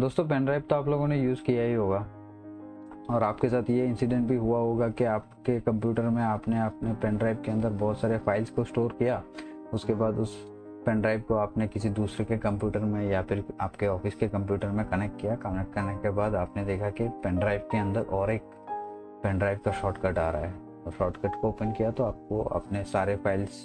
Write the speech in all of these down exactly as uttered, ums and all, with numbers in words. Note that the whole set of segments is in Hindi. दोस्तों पेन ड्राइव तो आप लोगों ने यूज़ किया ही होगा और आपके साथ ये इंसिडेंट भी हुआ होगा कि आपके कंप्यूटर में आपने अपने पेन ड्राइव के अंदर बहुत सारे फाइल्स को स्टोर किया, उसके बाद उस पेन ड्राइव को आपने किसी दूसरे के कंप्यूटर में या फिर आपके ऑफिस के कंप्यूटर में कनेक्ट किया। कनेक्ट करने के बाद आपने देखा कि पेन ड्राइव के अंदर और एक पेन ड्राइव का शॉर्टकट आ रहा है, और शॉर्टकट को ओपन किया तो आपको अपने सारे फाइल्स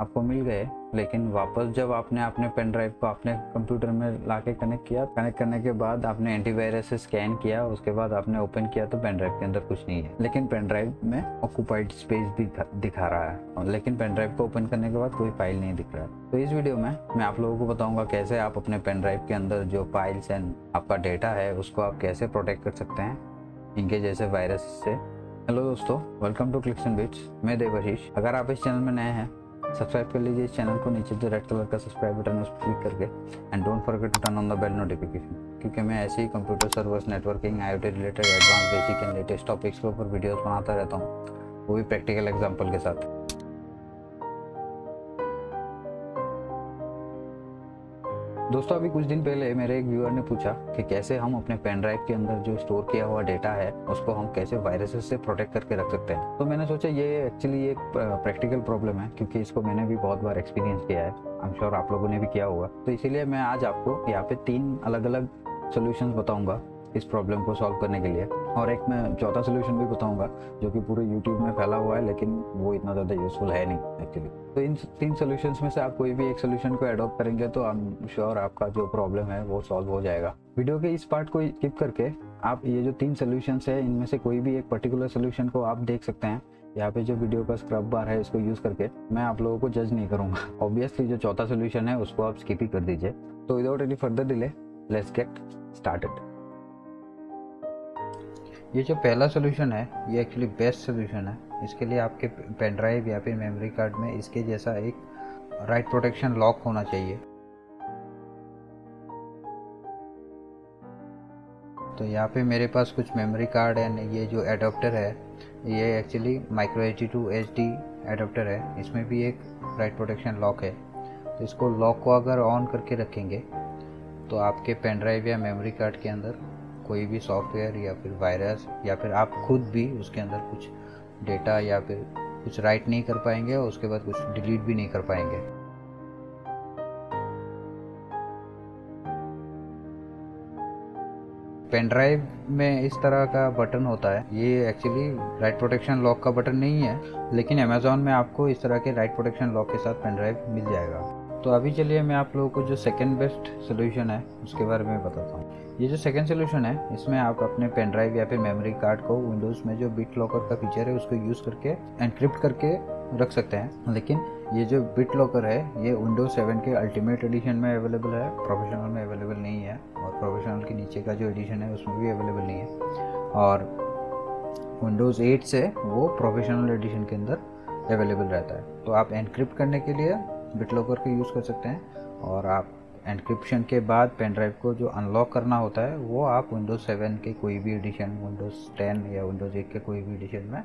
आपको मिल गए। लेकिन वापस जब आपने अपने पेन ड्राइव को अपने कंप्यूटर में लाके कनेक्ट किया, कनेक्ट करने के बाद आपने एंटीवायरस से स्कैन किया, उसके बाद आपने ओपन किया तो पेन ड्राइव के अंदर कुछ नहीं है, लेकिन पेन ड्राइव में ऑक्यूपाइड स्पेस भी दिखा रहा है, और लेकिन पेन ड्राइव को ओपन करने के बाद कोई फाइल नहीं दिख रहा है। तो इस वीडियो में मैं आप लोगों को बताऊंगा कैसे आप अपने पेन ड्राइव के अंदर जो फाइल्स एंड आपका डेटा है उसको आप कैसे प्रोटेक्ट कर सकते हैं इनके जैसे वायरस से। हेलो दोस्तों, welcome to clicks and bits, मैं देवशीष। अगर आप इस चैनल में नए हैं सब्सक्राइब कर लीजिए इस चैनल को, नीचे जो रेड कलर का सब्सक्राइब बटन है उस पर क्लिक करके, and don't forget to turn on the bell notification, क्योंकि मैं ऐसे ही computer servers, networking, IoT related advance, basic and latest topics के ऊपर वीडियोस बनाता रहता हूँ, वो भी प्रैक्टिकल एग्जांपल के साथ। दोस्तों अभी कुछ दिन पहले मेरे एक व्यूअर ने पूछा कि कैसे हम अपने पेन ड्राइव के अंदर जो स्टोर किया हुआ डेटा है उसको हम कैसे वायरसेस से प्रोटेक्ट करके रख सकते हैं। तो मैंने सोचा ये एक्चुअली एक प्रैक्टिकल प्रॉब्लम है, क्योंकि इसको मैंने भी बहुत बार एक्सपीरियंस किया है, आई एम श्योर आप लोगों ने भी किया होगा। तो इसीलिए मैं आज आपको यहाँ पे तीन अलग अलग सोल्यूशन बताऊँगा इस प्रॉब्लम को सॉल्व करने के लिए, और एक मैं चौथा सोल्यूशन भी बताऊंगा जो कि पूरे यूट्यूब में फैला हुआ है, लेकिन वो इतना ज़्यादा यूजफुल है नहीं एक्चुअली। तो इन तीन सोल्यूशंस में से आप कोई भी एक सोल्यूशन को एडॉप्ट करेंगे तो आई एम श्योर आपका जो प्रॉब्लम है वो सॉल्व हो जाएगा। वीडियो के इस पार्ट को स्किप करके आप ये जो तीन सोल्यूशंस है इनमें से कोई भी एक पर्टिकुलर सोल्यूशन को आप देख सकते हैं। यहाँ पे जो वीडियो का स्क्रब बार है इसको यूज़ करके मैं आप लोगों को जज नहीं करूँगा, ऑब्वियसली जो चौथा सोल्यूशन है उसको आप स्किप ही कर दीजिए। तो without any further delay let's get started. ये जो पहला सोल्यूशन है ये एक्चुअली बेस्ट सोल्यूशन है। इसके लिए आपके पेन ड्राइव या फिर मेमोरी कार्ड में इसके जैसा एक राइट प्रोटेक्शन लॉक होना चाहिए। तो यहाँ पे मेरे पास कुछ मेमोरी कार्ड एंड ये जो एडाप्टर है ये actually micro H D to H D adapter है, इसमें भी एक राइट प्रोटेक्शन लॉक है। तो इसको लॉक को अगर ऑन करके रखेंगे तो आपके पेन ड्राइव या मेमोरी कार्ड के अंदर कोई भी सॉफ्टवेयर या फिर वायरस या फिर आप खुद भी उसके अंदर कुछ डेटा या फिर कुछ राइट नहीं कर पाएंगे, और उसके बाद कुछ डिलीट भी नहीं कर पाएंगे। पेन ड्राइव में इस तरह का बटन होता है, ये एक्चुअली राइट प्रोटेक्शन लॉक का बटन नहीं है, लेकिन अमेजोन में आपको इस तरह के राइट प्रोटेक्शन लॉक के साथ पेन ड्राइव मिल जाएगा। तो अभी चलिए मैं आप लोगों को जो सेकंड बेस्ट सोल्यूशन है उसके बारे में बताता हूँ। ये जो सेकंड सोल्यूशन है इसमें आप अपने पेन ड्राइव या फिर मेमोरी कार्ड को विंडोज़ में जो बिट लॉकर का फीचर है उसको यूज़ करके एनक्रिप्ट करके रख सकते हैं। लेकिन ये जो बिट लॉकर है ये विंडोज़ सेवन के अल्टीमेट एडिशन में अवेलेबल है, प्रोफेशनल में अवेलेबल नहीं है, और प्रोफेशनल के नीचे का जो एडिशन है उसमें भी अवेलेबल नहीं है, और विंडोज़ एट से वो प्रोफेशनल एडिशन के अंदर अवेलेबल रहता है। तो आप एनक्रिप्ट करने के लिए बिटलॉकर को यूज़ कर सकते हैं, और आप एनक्रिप्शन के बाद पेन ड्राइव को जो अनलॉक करना होता है वो आप विंडोज़ सेवन के कोई भी एडिशन, विंडोज़ टेन या विंडोज़ एट के कोई भी एडिशन में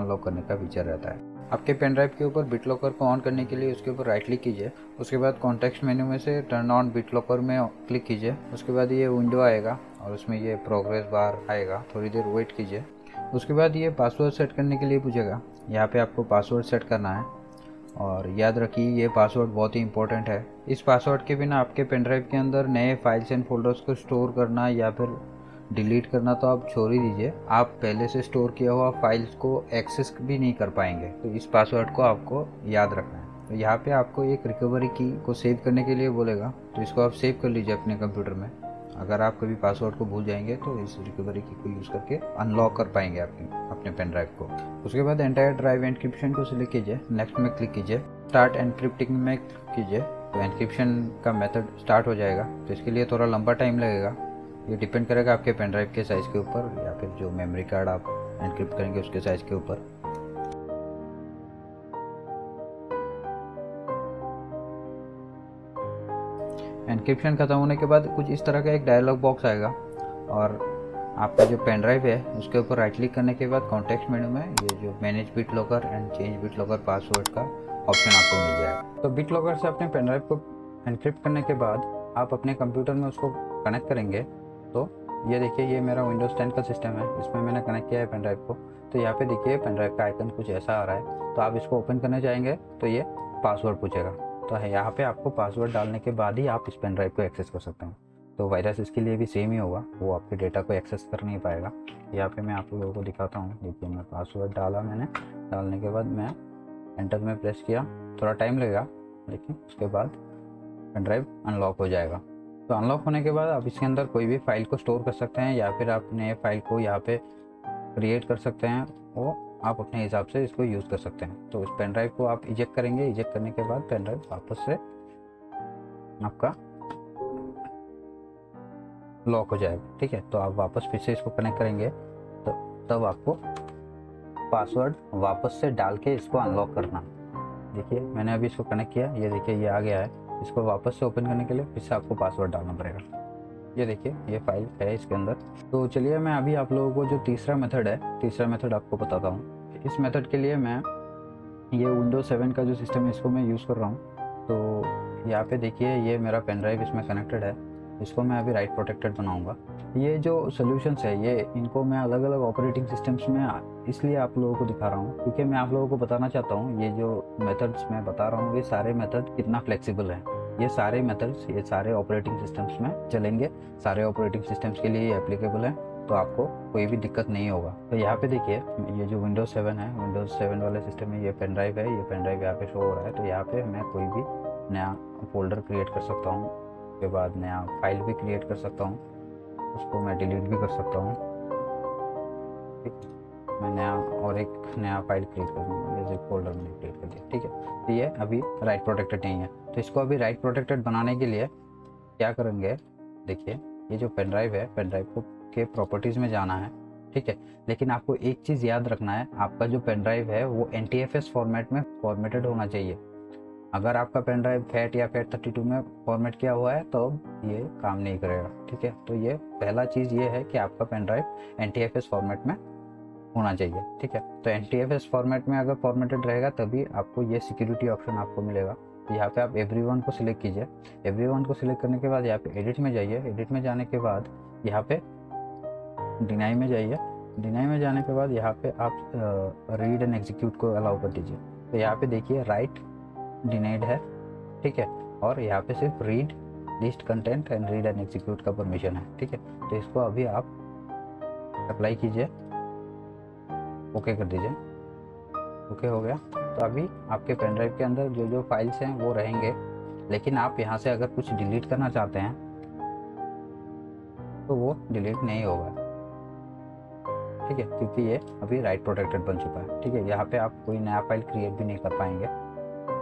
अनलॉक करने का फीचर रहता है। आपके पेन ड्राइव के ऊपर बिटलॉकर को ऑन करने के लिए उसके ऊपर राइट क्लिक कीजिए, उसके बाद कॉन्टेक्स्ट मेन्यू में से टर्न ऑन बिटलॉकर में क्लिक कीजिए, उसके बाद ये विंडो आएगा और उसमें ये प्रोग्रेस बार आएगा, थोड़ी देर वेट कीजिए। उसके बाद ये पासवर्ड सेट करने के लिए पूछेगा, यहाँ पर आपको पासवर्ड सेट करना है, और याद रखिए ये पासवर्ड बहुत ही इंपॉर्टेंट है। इस पासवर्ड के बिना आपके पेन ड्राइव के अंदर नए फाइल्स एंड फोल्डर्स को स्टोर करना या फिर डिलीट करना तो आप छोड़ ही दीजिए, आप पहले से स्टोर किया हुआ फाइल्स को एक्सेस भी नहीं कर पाएंगे। तो इस पासवर्ड को आपको याद रखना है। तो यहाँ पे आपको एक रिकवरी की को सेव करने के लिए बोलेगा, तो इसको आप सेव कर लीजिए अपने कंप्यूटर में। अगर आप कभी पासवर्ड को भूल जाएंगे तो इस रिकवरी की को यूज़ करके अनलॉक कर पाएंगे आपके अपने पेन ड्राइव को। उसके बाद एंटायर ड्राइव एनक्रिप्शन को सिलेक्ट कीजिए, नेक्स्ट में क्लिक कीजिए, स्टार्ट एनक्रिप्टिंग में कीजिए, तो एनक्रिप्शन का मेथड स्टार्ट हो जाएगा। तो इसके लिए थोड़ा लंबा टाइम लगेगा, ये डिपेंड करेगा आपके पेन ड्राइव के साइज़ के ऊपर या फिर जो मेमोरी कार्ड आप एनक्रिप्ट करेंगे उसके साइज़ के ऊपर। एनक्रिप्शन खत्म होने के बाद कुछ इस तरह का एक डायलॉग बॉक्स आएगा, और आपका जो पेन ड्राइव है उसके ऊपर राइट क्लिक करने के बाद कॉन्टेक्स्ट मेनू में ये जो manage BitLocker and change BitLocker password का ऑप्शन आपको मिल जाएगा। तो बिट लॉकर से अपने पेन ड्राइव को एनक्रिप्ट करने के बाद आप अपने कंप्यूटर में उसको कनेक्ट करेंगे तो ये देखिए, ये मेरा विंडोज़ टेन का सिस्टम है, इसमें मैंने कनेक्ट किया है पेन ड्राइव को। तो यहाँ पे देखिए पेन ड्राइव का आइकन कुछ ऐसा आ रहा है। तो आप इसको ओपन करना चाहेंगे तो ये पासवर्ड पूछेगा। तो यहाँ पे आपको पासवर्ड डालने के बाद ही आप इस पेन ड्राइव को एक्सेस कर सकते हैं। तो वायरस इसके लिए भी सेम ही होगा, वो आपके डेटा को एक्सेस कर नहीं पाएगा। यहाँ पर मैं आप लोगों को दिखाता हूँ। देखिए मैं पासवर्ड डाला, मैंने डालने के बाद मैं एंटर में प्रेस किया, थोड़ा टाइम लगेगा, लेकिन उसके बाद पेन ड्राइव अनलॉक हो जाएगा। तो अनलॉक होने के बाद आप इसके अंदर कोई भी फाइल को स्टोर कर सकते हैं या फिर आप अपने फाइल को यहाँ पे क्रिएट कर सकते हैं, वो आप अपने हिसाब से इसको यूज़ कर सकते हैं। तो उस पेन ड्राइव को आप इजेक्ट करेंगे, इजेक्ट करने के बाद पेन ड्राइव वापस से आपका लॉक हो जाएगा। ठीक है, तो आप वापस फिर से इसको कनेक्ट करेंगे तो तब आपको पासवर्ड वापस से डाल के इसको अनलॉक करना। देखिए मैंने अभी इसको कनेक्ट किया, ये देखिए ये आ गया है। इसको वापस से ओपन करने के लिए फिर से आपको पासवर्ड डालना पड़ेगा। ये देखिए ये फाइल है इसके अंदर। तो चलिए मैं अभी आप लोगों को जो तीसरा मेथड है, तीसरा मेथड आपको बताता हूँ। इस मेथड के लिए मैं ये विंडोज़ सेवन का जो सिस्टम है इसको मैं यूज़ कर रहा हूँ। तो यहाँ पे देखिए ये मेरा पेन ड्राइव इसमें कनेक्टेड है, इसको मैं अभी राइट प्रोटेक्टेड बनाऊँगा। ये जो सोल्यूशंस है ये इनको मैं अलग अलग ऑपरेटिंग सिस्टम्स में इसलिए आप लोगों को दिखा रहा हूँ क्योंकि मैं आप लोगों को बताना चाहता हूँ ये जो मेथड्स मैं बता रहा हूँ ये सारे मेथड कितना फ्लेक्सिबल है। ये सारे मेथड्स ये सारे ऑपरेटिंग सिस्टम्स में चलेंगे, सारे ऑपरेटिंग सिस्टम्स के लिए ये एप्लीकेबल है, तो आपको कोई भी दिक्कत नहीं होगा। तो यहाँ पे देखिए ये जो विंडोज़ सेवन है, विंडोज़ सेवन वाले सिस्टम में ये पेन ड्राइव है, ये पेन ड्राइव यहाँ पे शो हो रहा है। तो यहाँ पे मैं कोई भी नया फोल्डर क्रिएट कर सकता हूँ, उसके बाद नया फाइल भी क्रिएट कर सकता हूँ, उसको मैं डिलीट भी कर सकता हूँ। मैं नया और एक नया फाइल क्रिएट कर दूँगा, जैसे फोल्डर में क्रिएट कर दिया। ठीक है, तो ये अभी राइट प्रोटेक्टेड नहीं है। तो इसको अभी राइट प्रोटेक्टेड बनाने के लिए क्या करेंगे, देखिए ये जो पेन ड्राइव है, पेन ड्राइव को के प्रॉपर्टीज़ में जाना है। ठीक है, लेकिन आपको एक चीज़ याद रखना है, आपका जो पेन ड्राइव है वो N T F S format में फॉर्मेटेड होना चाहिए। अगर आपका पेन ड्राइव फैट या फैट थर्टी टू में फॉर्मेट किया हुआ है तो ये काम नहीं करेगा। ठीक है, तो ये पहला चीज़ ये है कि आपका pen drive N T F S format में होना चाहिए। ठीक है, तो N T F S format में अगर फॉर्मेटेड रहेगा तभी आपको ये सिक्योरिटी ऑप्शन आपको मिलेगा। यहाँ पे आप एवरीवन को सिलेक्ट कीजिए, एवरीवन को सिलेक्ट करने के बाद यहाँ पे एडिट में जाइए, एडिट में जाने के बाद यहाँ पे डिनाई में जाइए, डिनाई में जाने के बाद यहाँ पे आप रीड एंड एग्जीक्यूट को अलाउ कर दीजिए। तो यहाँ पे देखिए राइट डिनाइड है। ठीक है, और यहाँ पे सिर्फ read list content and read and execute का परमिशन है। ठीक है, तो इसको अभी आप अप्लाई कीजिए, ओके कर दीजिए। ओके हो गया, तो अभी आपके पेन ड्राइव के अंदर जो जो फाइल्स हैं वो रहेंगे, लेकिन आप यहाँ से अगर कुछ डिलीट करना चाहते हैं तो वो डिलीट नहीं होगा। ठीक है, क्योंकि ये अभी राइट प्रोटेक्टेड बन चुका है। ठीक है, यहाँ पे आप कोई नया फाइल क्रिएट भी नहीं कर पाएंगे।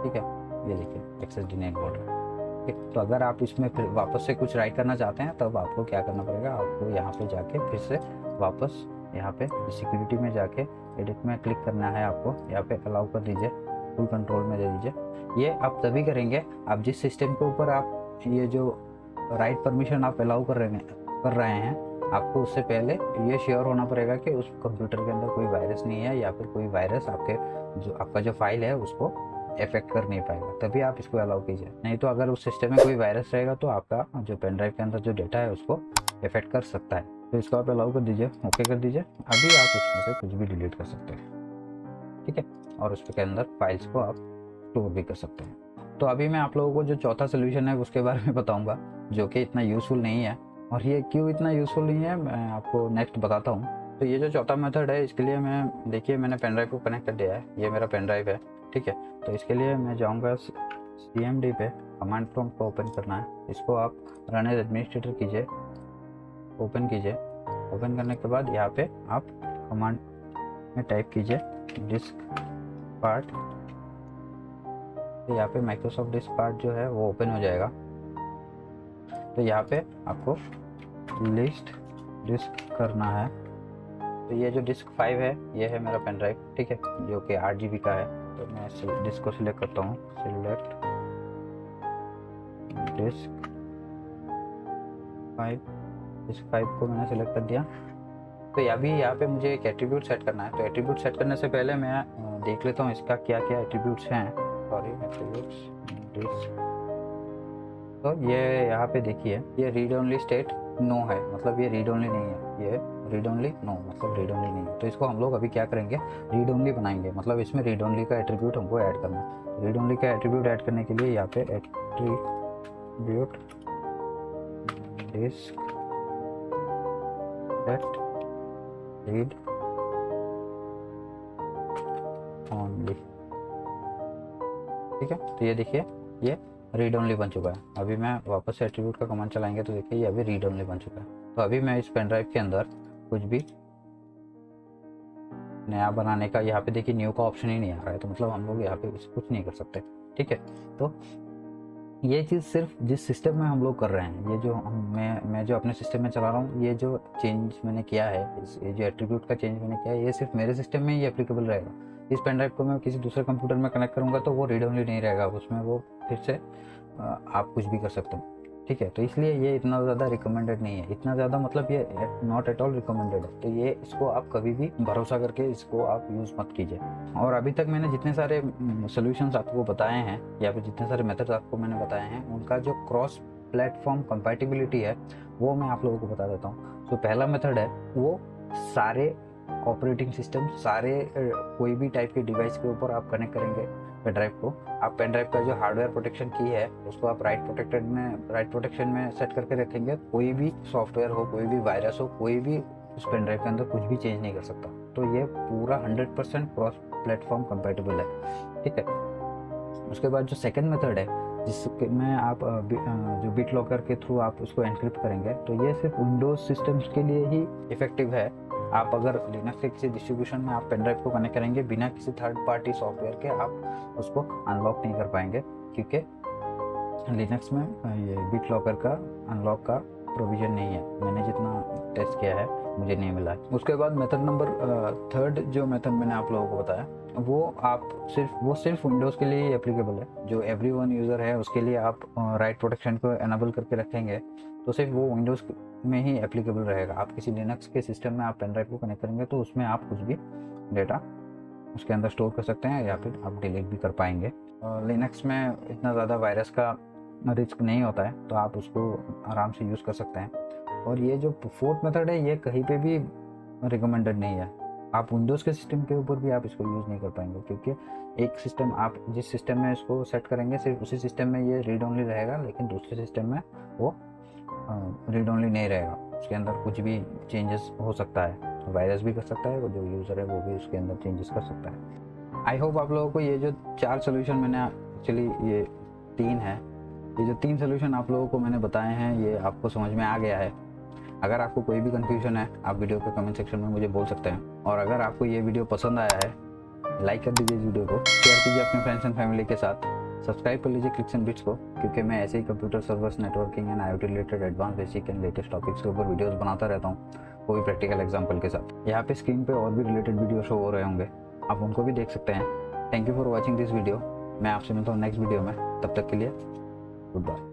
ठीक है, ये देखिए एक्सेस डिनाइड बोल रहा है। ठीक है, तो अगर आप इसमें फिर वापस से कुछ राइट करना चाहते हैं तब आपको क्या करना पड़ेगा, आपको यहाँ पे जाके फिर से वापस यहाँ पे सिक्योरिटी में जाके एडिट में क्लिक करना है आपको। यहाँ पे अलाउ कर दीजिए, फुल कंट्रोल में दे दीजिए। ये आप तभी करेंगे, आप जिस सिस्टम के ऊपर आप ये जो राइट परमिशन आप अलाउ कर रहे कर रहे हैं आपको उससे पहले ये श्योर होना पड़ेगा कि उस कंप्यूटर के अंदर कोई वायरस नहीं है या फिर कोई वायरस आपके जो आपका जो फाइल है उसको इफेक्ट कर नहीं पाएगा, तभी आप इसको अलाउ कीजिए। नहीं तो अगर उस सिस्टम में कोई वायरस रहेगा तो आपका जो पेन ड्राइव के अंदर जो डेटा है उसको इफेक्ट कर सकता है। तो इसको आप अलाउ कर दीजिए, ओके कर दीजिए। अभी आप उसमें से कुछ भी डिलीट कर सकते हैं। ठीक है, और उसके अंदर फाइल्स को आप स्टोर भी कर सकते हैं। तो अभी मैं आप लोगों को जो चौथा सोल्यूशन है उसके बारे में बताऊंगा, जो कि इतना यूज़फुल नहीं है। और ये क्यों इतना यूज़फुल नहीं है मैं आपको नेक्स्ट बताता हूँ। तो ये जो चौथा मेथड है इसके लिए मैं देखिए मैंने पेन ड्राइव को कनेक्ट कर दिया है, ये मेरा पेन ड्राइव है। ठीक है, तो इसके लिए मैं जाऊँगा सी एम डी पे, कमांड प्रॉम्प्ट को ओपन करना है। इसको आप रन एज एडमिनिस्ट्रेटर कीजिए, ओपन कीजिए। ओपन करने के बाद यहाँ पे आप कमांड में टाइप कीजिए डिस्कपार्ट। तो यहाँ पे माइक्रोसॉफ्ट डिस्कपार्ट जो है वो ओपन हो जाएगा। तो यहाँ पे आपको लिस्ट डिस्क करना है। तो ये जो डिस्क फाइव है ये है मेरा पेन ड्राइव। ठीक है, जो कि आठ जी बी का है। तो मैं डिस्क को सिलेक्ट करता हूँ, सिलेक्ट डिस्क फाइव। इस फाइल को मैंने सेलेक्ट कर दिया। तो अभी यहाँ पे मुझे एक एट्रीब्यूट सेट करना है। तो एट्रीब्यूट सेट करने से पहले मैं देख लेता हूँ इसका क्या क्या एट्रीब्यूट्स हैं। सॉरी एट्रीब्यूट्स, तो ये यहाँ पे देखिए ये रीड ओनली स्टेट, नो है, मतलब ये रीड ओनली नहीं है, ये रीड ओनली नो मतलब रीड ओनली नहीं है। तो इसको हम लोग अभी क्या करेंगे, रीड ओनली बनाएंगे, मतलब इसमें रीड ओनली का एट्रीब्यूट हमको ऐड करना है। रीड ओनली का एट्रीब्यूट ऐड करने के लिए यहाँ पे attribute disk that read only, ठीक है। तो ये देखिए ये रीड ओनली बन चुका है। अभी मैं वापस से एट्रीब्यूट का कमांड चलाएंगे तो देखिए ये अभी रीड ओनली बन चुका है। तो अभी मैं इस पेन ड्राइव के अंदर कुछ भी नया बनाने का, यहाँ पे देखिए न्यू का ऑप्शन ही नहीं आ रहा है, तो मतलब हम लोग यहाँ पे कुछ नहीं कर सकते, ठीक है। तो ये चीज़ सिर्फ जिस सिस्टम में हम लोग कर रहे हैं, ये जो मैं मैं जो अपने सिस्टम में चला रहा हूँ, ये जो चेंज मैंने किया है, ये जो एट्रीब्यूट का चेंज मैंने किया है, ये सिर्फ मेरे सिस्टम में ही एप्लीकेबल रहेगा। इस पेन ड्राइव को मैं किसी दूसरे कंप्यूटर में कनेक्ट करूँगा तो वो रीड ओनली नहीं रहेगा, उसमें वो फिर से आप कुछ भी कर सकते हो, ठीक है। तो इसलिए ये इतना ज़्यादा रिकमेंडेड नहीं है, इतना ज़्यादा मतलब ये नॉट एट ऑल रिकमेंडेड है। तो ये इसको आप कभी भी भरोसा करके इसको आप यूज़ मत कीजिए। और अभी तक मैंने जितने सारे सोल्यूशंस आपको बताए हैं या फिर जितने सारे मेथड्स आपको मैंने बताए हैं, उनका जो क्रॉस प्लेटफॉर्म कंपैटिबिलिटी है वो मैं आप लोगों को बता देता हूँ। तो पहला मेथड है वो सारे ऑपरेटिंग सिस्टम, सारे कोई भी टाइप के डिवाइस के ऊपर आप कनेक्ट करेंगे पेन ड्राइव को। आप पेन ड्राइव का जो हार्डवेयर प्रोटेक्शन की है उसको आप राइट प्रोटेक्टेड में राइट प्रोटेक्शन में सेट करके रखेंगे। कोई भी सॉफ्टवेयर हो, कोई भी वायरस हो, कोई भी उस पेन ड्राइव के अंदर कुछ भी चेंज नहीं कर सकता। तो ये पूरा hundred percent cross platform compatible है, ठीक है। उसके बाद जो सेकेंड मेथड है जिसके में आप जो बिट लॉकर के थ्रू आप उसको एनक्रिप्ट करेंगे, तो ये सिर्फ विंडोज सिस्टम्स के लिए ही इफेक्टिव है। आप अगर लिनक्स के किसी डिस्ट्रीब्यूशन में आप पेन ड्राइव को कनेक्ट करेंगे बिना किसी थर्ड पार्टी सॉफ्टवेयर के, आप उसको अनलॉक नहीं कर पाएंगे, क्योंकि लिनक्स में ये बिट लॉकर का अनलॉक का प्रोविजन नहीं है। मैंने जितना टेस्ट किया है मुझे नहीं मिला है। उसके बाद मेथड नंबर थर्ड जो मेथड मैंने आप लोगों को बताया, वो आप सिर्फ वो सिर्फ विंडोज़ के लिए एप्लीकेबल है। जो एवरी वन यूज़र है उसके लिए आप राइट प्रोटेक्शन को एनेबल करके रखेंगे तो सिर्फ वो विंडोज़ में ही एप्लीकेबल रहेगा। आप किसी लिनक्स के सिस्टम में आप पेन ड्राइव को कनेक्ट करेंगे तो उसमें आप कुछ भी डेटा उसके अंदर स्टोर कर सकते हैं या फिर आप डिलीट भी कर पाएंगे। लिनक्स में इतना ज़्यादा वायरस का रिस्क नहीं होता है, तो आप उसको आराम से यूज़ कर सकते हैं। और ये जो फोर्थ मेथड है ये कहीं पे भी रिकमेंडेड नहीं है। आप विंडोज़ के सिस्टम के ऊपर भी आप इसको यूज़ नहीं कर पाएंगे, क्योंकि एक सिस्टम आप जिस सिस्टम में इसको सेट करेंगे सिर्फ उसी सिस्टम में ये रीड ओनली रहेगा, लेकिन दूसरे सिस्टम में वो रीड ओनली नहीं रहेगा। उसके अंदर कुछ भी चेंजेस हो सकता है, वायरस भी कर सकता है, जो यूज़र है वो भी उसके अंदर चेंजेस कर सकता है। आई होप आप लोगों को ये जो चार सोल्यूशन मैंने एक्चुअली ये तीन है ये जो तीन सोल्यूशन आप लोगों को मैंने बताए हैं ये आपको समझ में आ गया है। अगर आपको कोई भी कंफ्यूजन है आप वीडियो के कमेंट सेक्शन में मुझे बोल सकते हैं। और अगर आपको ये वीडियो पसंद आया है लाइक कर दीजिए इस वीडियो को, शेयर कीजिए अपने फ्रेंड्स एंड फैमिली के साथ, सब्सक्राइब कर लीजिए क्लिक्स एंड बिट्स को, क्योंकि मैं ऐसे ही computer service networking and I O T related advance basic and latest topics के ऊपर वीडियोज़ बनाता रहता हूँ, वो भी प्रैक्टिकल एग्जाम्पल के साथ। यहाँ पे स्क्रीन पर और भी रिलेटेड वीडियो शो हो रहे होंगे, आप उनको भी देख सकते हैं। Thank you for watching this video. मैं आपसे मिलता हूँ नेक्स्ट वीडियो में, तब तक के लिए Goodbye.